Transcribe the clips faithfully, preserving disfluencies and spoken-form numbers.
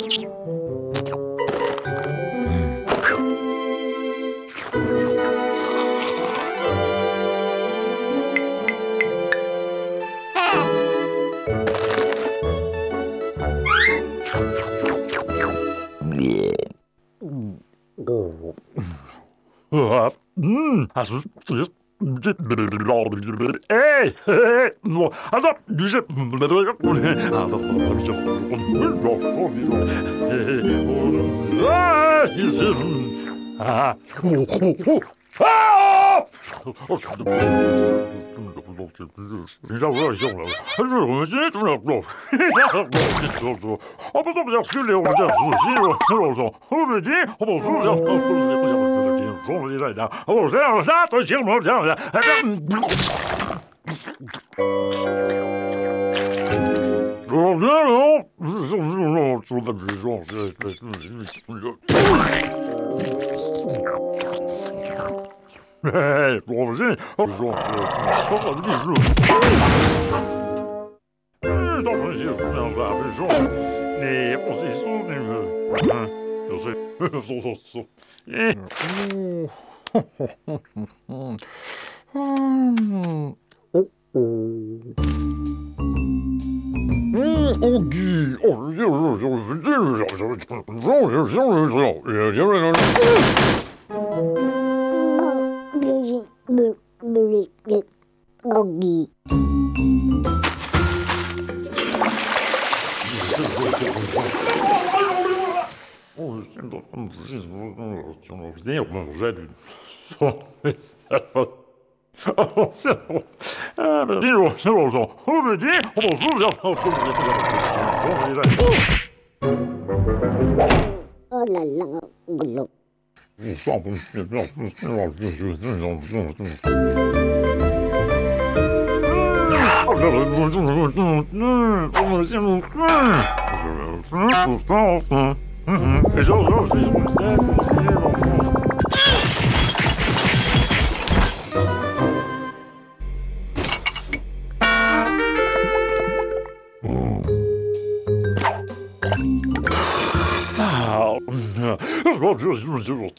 Hey! Hey! No, I don't usually Hey, what was it? Oh, Oggy. Oh la la. Well, just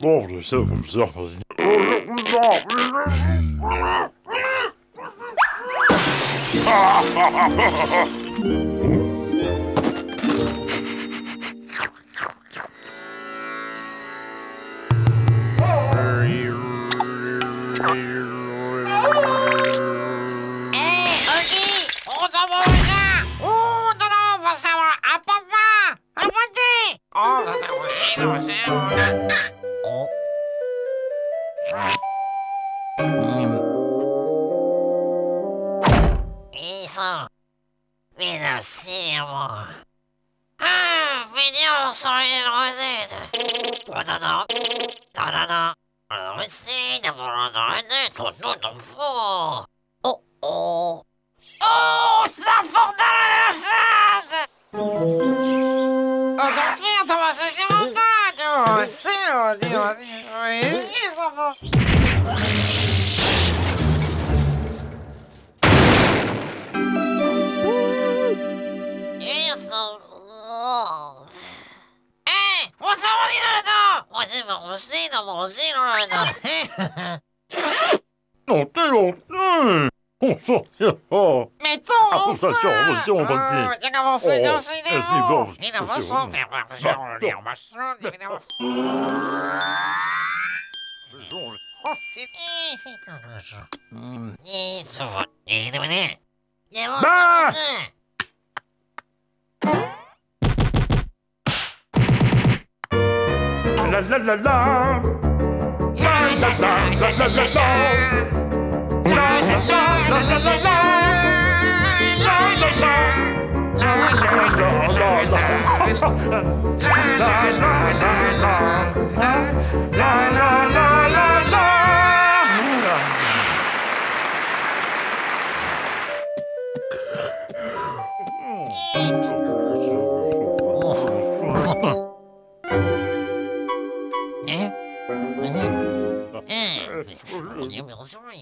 love yourself himself. La la la la la la la la la. La la la la la la la. La la la la la la la. La la la la. La la la la la.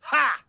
Ha!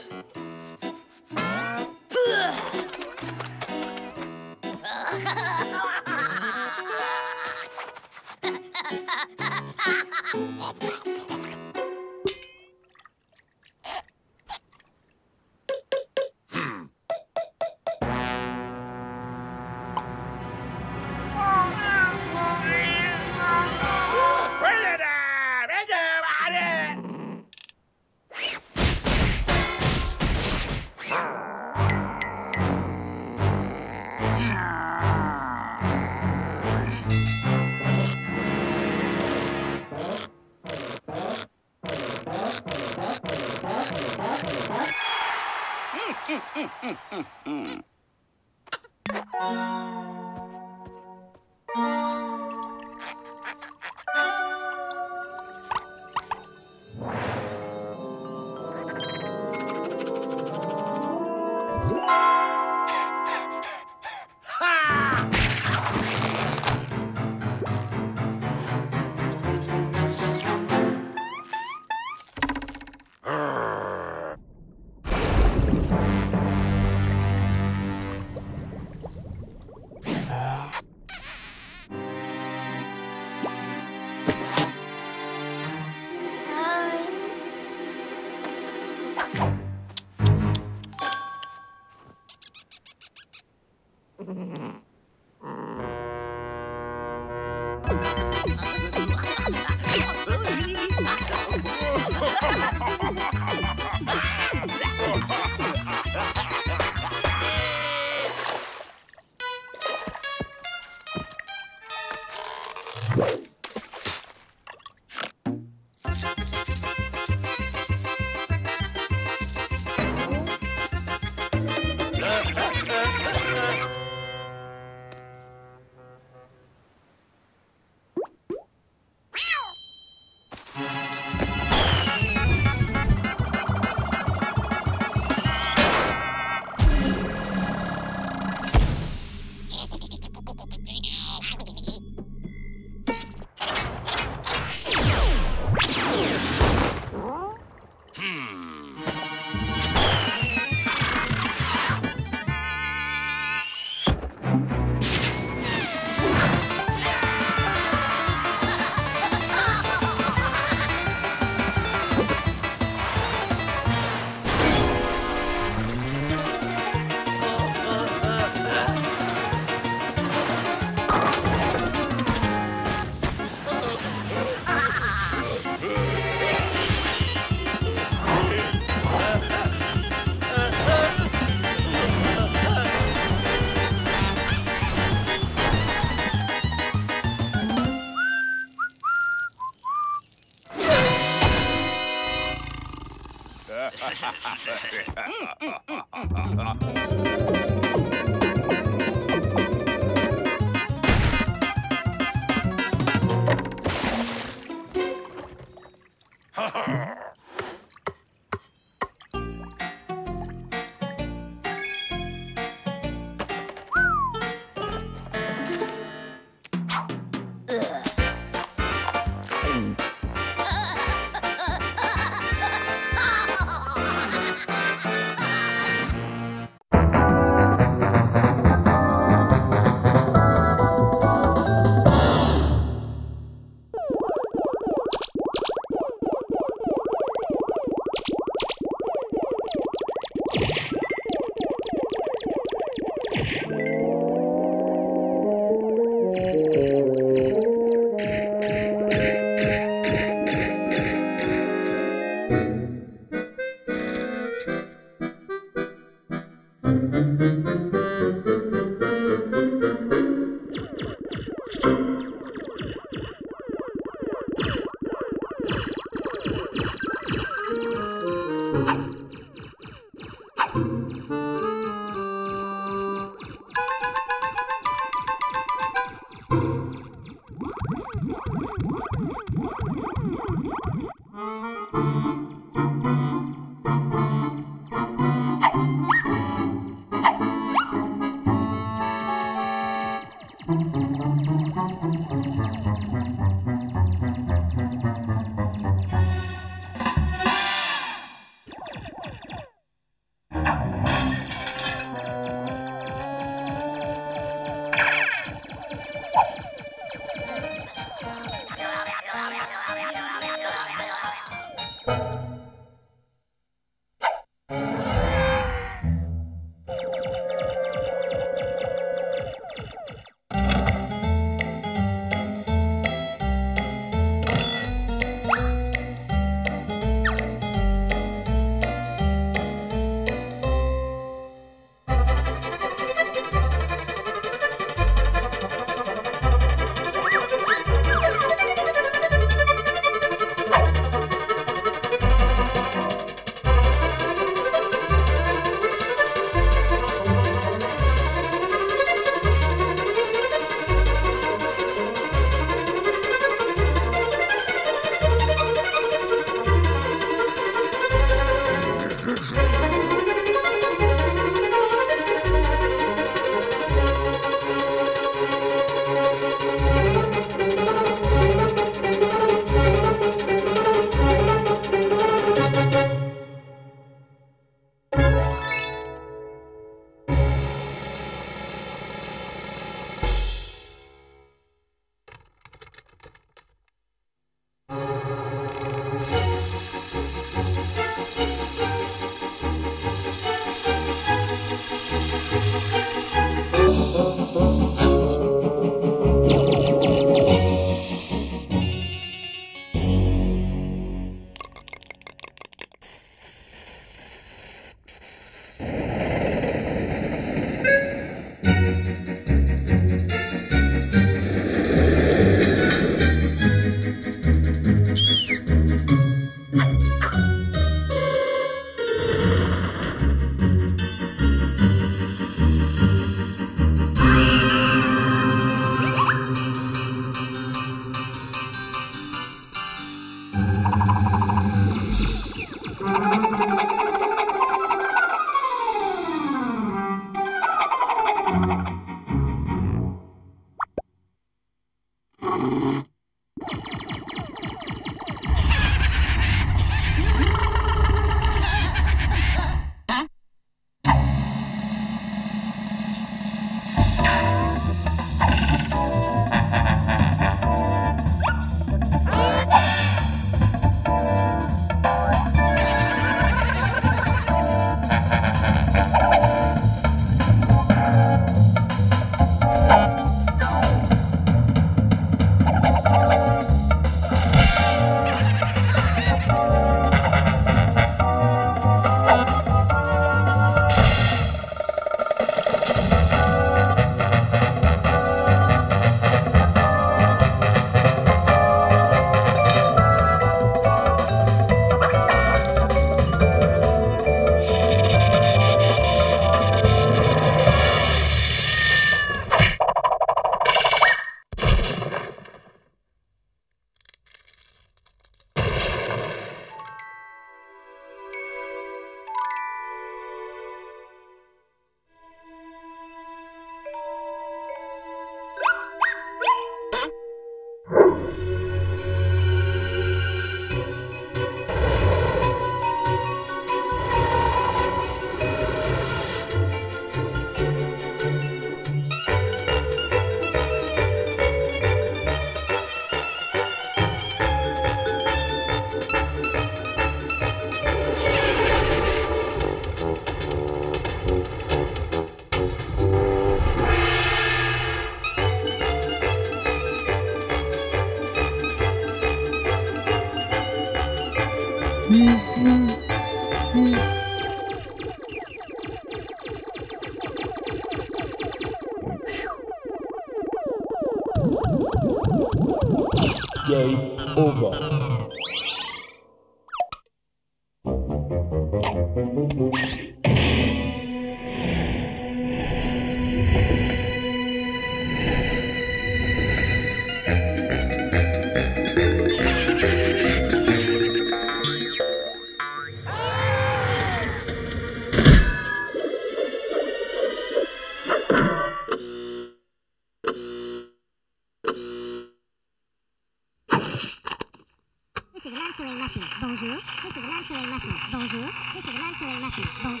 is an answering machine. Bonjour. This is an answering machine. Bonjour. This is an answering machine. Bonjour.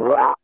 What?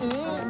Yeah!